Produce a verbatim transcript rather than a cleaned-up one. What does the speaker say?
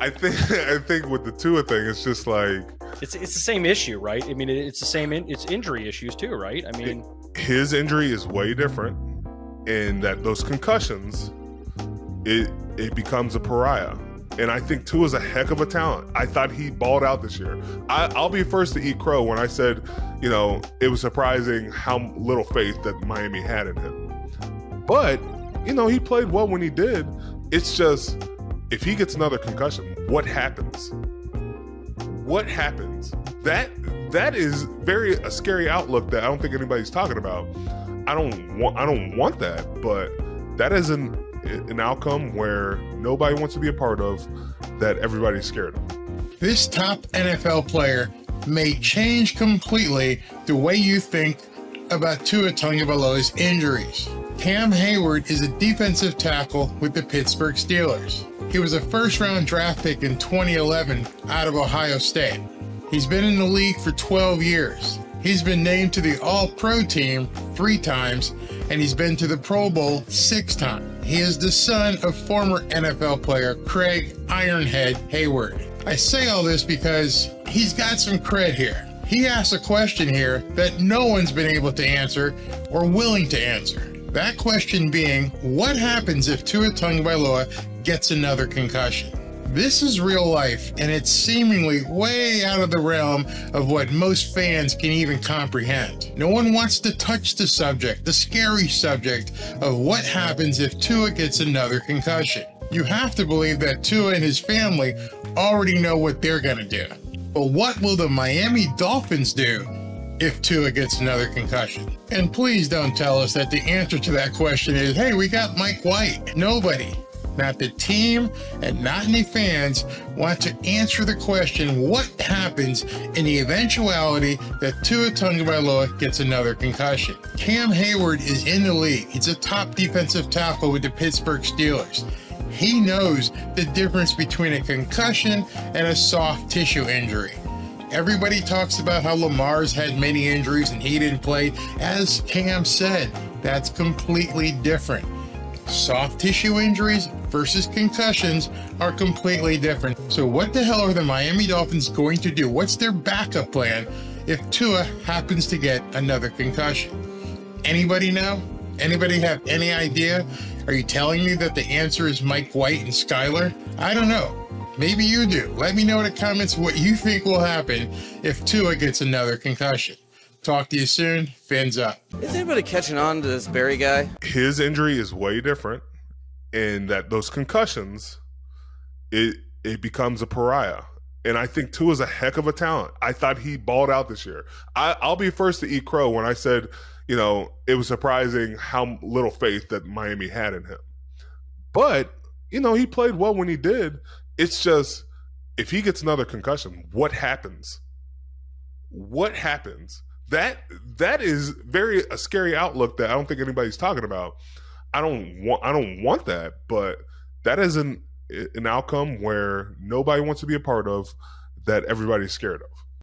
I think I think with the Tua thing, it's just like it's it's the same issue, right? I mean, it's the same in, it's injury issues too, right? I mean, it, his injury is way different in that those concussions, it it becomes a pariah. And I think Tua's a heck of a talent. I thought he balled out this year. I, I'll be first to eat crow when I said, you know, it was surprising how little faith that Miami had in him. But, you know, he played well when he did. It's just, if he gets another concussion, what happens? What happens? That that is very a scary outlook that I don't think anybody's talking about. I don't want I don't want that, but that isn't an outcome where nobody wants to be a part of, that everybody's scared of. This top N F L player may change completely the way you think about Tua Tagovailoa's injuries. Cam Heyward is a defensive tackle with the Pittsburgh Steelers. He was a first-round draft pick in twenty eleven out of Ohio State. He's been in the league for twelve years. He's been named to the All-Pro team three times, and he's been to the Pro Bowl six times. He is the son of former N F L player Craig Ironhead Heyward. I say all this because he's got some cred here. He asks a question here that no one's been able to answer or willing to answer. That question being, what happens if Tua Tagovailoa gets another concussion? This is real life, and it's seemingly way out of the realm of what most fans can even comprehend. No one wants to touch the subject, the scary subject of what happens if Tua gets another concussion. You have to believe that Tua and his family already know what they're going to do. But what will the Miami Dolphins do if Tua gets another concussion? And please don't tell us that the answer to that question is, hey, we got Mike White. Nobody. Not the team and not any fans want to answer the question, what happens in the eventuality that Tua Tagovailoa gets another concussion? Cam Heyward is in the league. He's a top defensive tackle with the Pittsburgh Steelers. He knows the difference between a concussion and a soft tissue injury. Everybody talks about how Lamar's had many injuries and he didn't play. As Cam said, that's completely different. Soft tissue injuries versus concussions are completely different. So what the hell are the Miami Dolphins going to do? What's their backup plan if Tua happens to get another concussion? Anybody know? Anybody have any idea? Are you telling me that the answer is Mike White and Skyler? I don't know. Maybe you do. Let me know in the comments what you think will happen if Tua gets another concussion. Talk to you soon. Fins up. Is anybody catching on to this Barry guy? His injury is way different in that those concussions, it it becomes a pariah. And I think Tua's a heck of a talent. I thought he balled out this year. I, I'll be first to eat crow when I said, you know, it was surprising how little faith that Miami had in him. But, you know, he played well when he did. It's just, if he gets another concussion, what happens? What happens? That that is very a scary outlook that I don't think anybody's talking about. I don't want I don't want that, but that is an an outcome where nobody wants to be a part of, that everybody's scared of.